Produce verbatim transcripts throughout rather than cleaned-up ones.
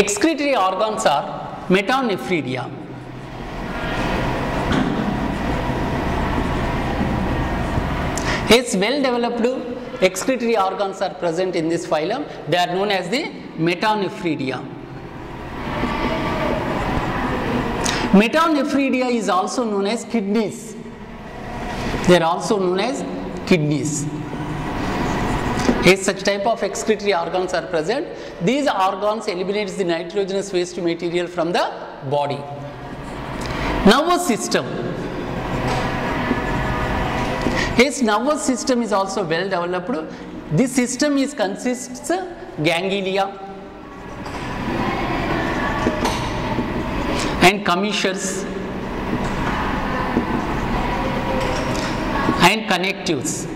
excretory organs are metanephridia. Yes, well developed excretory organs are present in this phylum. They are known as the metanephridia. Metanephridia is also known as kidneys. They are also known as kidneys. Yes, such type of excretory organs are present. These organs eliminates the nitrogenous waste material from the body. Nervous system. His nervous system is also well developed. This system is consists ganglia and commissures and connectives.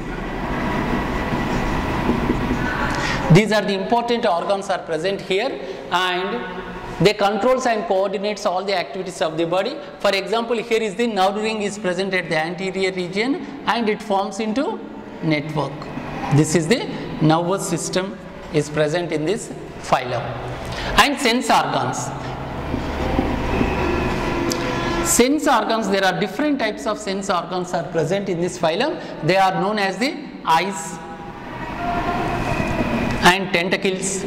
These are the important organs are present here, and they controls and coordinates all the activities of the body. For example, here is the nerve ring is present at the anterior region, and it forms into network. This is the nervous system is present in this phylum. And sense organs. Sense organs, there are different types of sense organs are present in this phylum. They are known as the eyes and tentacles.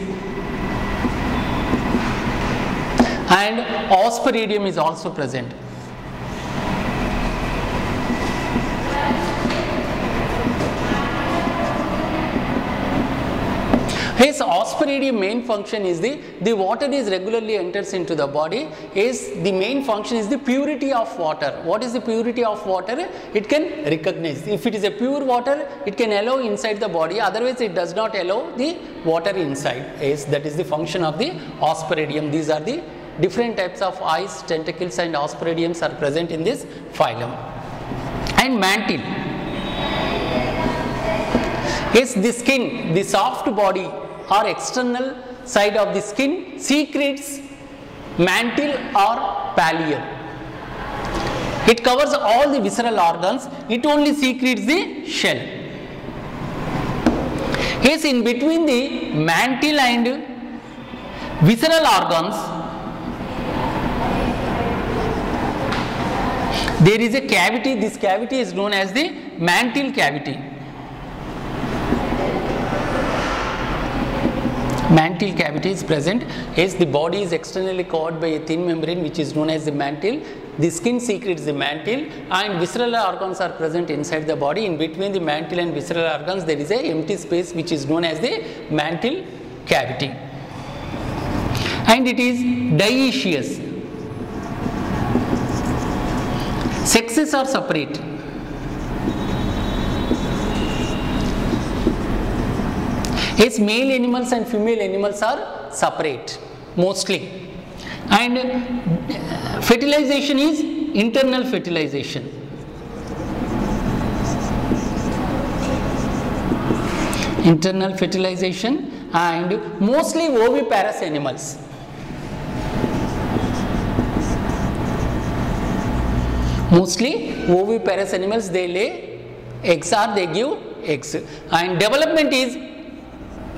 And osphradium is also present. His osphradium main function is the, the water is regularly enters into the body. His the main function is the purity of water. What is the purity of water? It can recognize. If it is a pure water, it can allow inside the body. Otherwise, it does not allow the water inside. Yes, that is the function of the osphradium. These are the different types of eyes, tentacles and osphradiums are present in this phylum. And mantle. Yes, the skin, the soft body or external side of the skin secretes mantle or pallium. It covers all the visceral organs. It only secretes the shell. Yes, in between the mantle and visceral organs, there is a cavity. This cavity is known as the mantle cavity. Mantle cavity is present. Yes, the body is externally covered by a thin membrane which is known as the mantle. The skin secretes the mantle, and visceral organs are present inside the body. In between the mantle and visceral organs, there is an empty space which is known as the mantle cavity. And it is dioecious. Sexes are separate. Yes, male animals and female animals are separate mostly. And fertilization is internal fertilization. Internal fertilization and mostly oviparous animals. Mostly oviparous animals, they lay eggs or they give eggs. And development is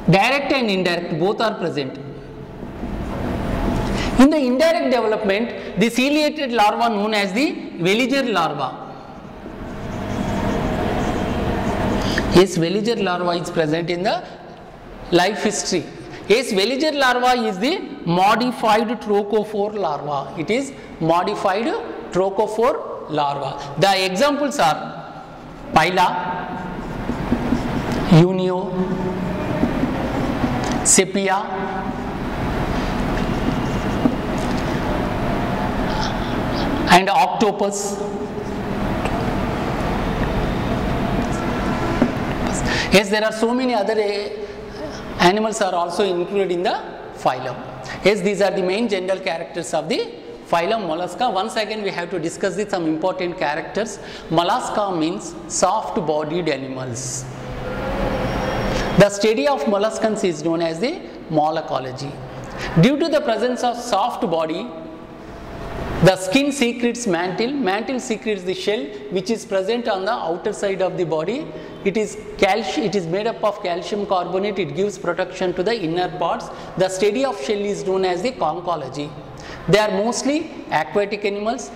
direct and indirect, both are present. In the indirect development, the ciliated larva known as the veliger larva. Yes, veliger larva is present in the life history. Yes, veliger larva is the modified trochophore larva. It is modified trochophore larva. The examples are pila, unio, Sepia, and octopus. Yes, there are so many other animals are also included in the phylum. Yes, these are the main general characters of the phylum Mollusca. Once again, we have to discuss the, some important characters. Mollusca means soft-bodied animals. The study of molluscans is known as the malacology. Due to the presence of soft body, The skin secretes mantle. Mantle secretes the shell, which is present on the outer side of the body. It is calcium. It is made up of calcium carbonate. It gives protection to the inner parts. The study of shell is known as the conchology. They are mostly aquatic animals,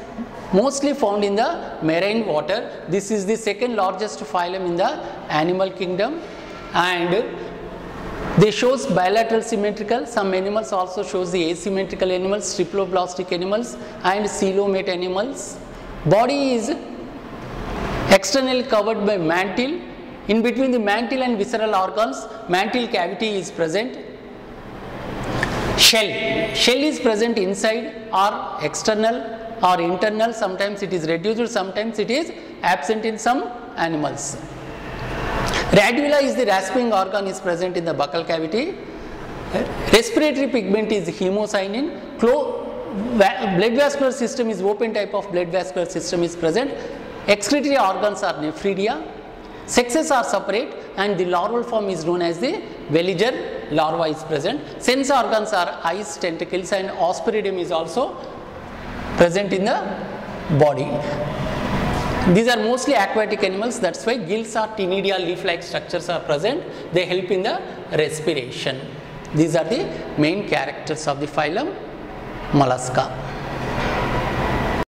mostly found in the marine water. This is the second largest phylum in the animal kingdom, and they shows bilateral symmetrical. Some animals also shows the asymmetrical animals, triploblastic animals and coelomate animals. Body is externally covered by mantle. In between the mantle and visceral organs, mantle cavity is present. Shell. Shell is present inside or external or internal. Sometimes it is reduced, sometimes it is absent in some animals. Radula is the rasping organ is present in the buccal cavity. Respiratory pigment is hemocyanin. Clo va blood vascular system is open type of blood vascular system is present. Excretory organs are nephridia. Sexes are separate and the larval form is known as the veliger larva is present. Sense organs are eyes, tentacles, and osphradium is also present in the body. These are mostly aquatic animals, that's why gills or ctenidia leaf-like structures are present. They help in the respiration. These are the main characters of the phylum Mollusca.